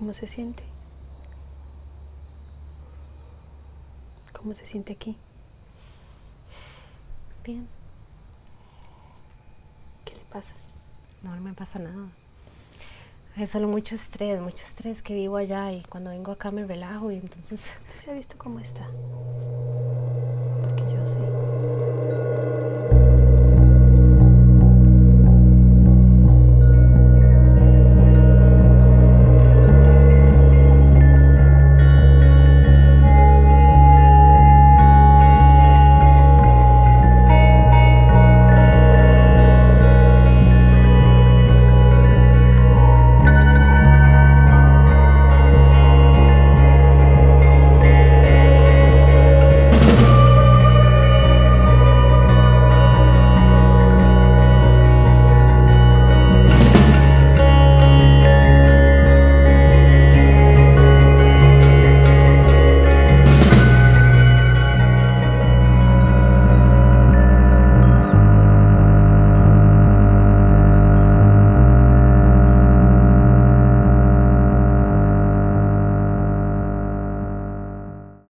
¿Cómo se siente? ¿Cómo se siente aquí? Bien. ¿Qué le pasa? No, no me pasa nada. Es solo mucho estrés que vivo allá y cuando vengo acá me relajo y entonces... ¿Usted se ha visto cómo está? Porque yo sí.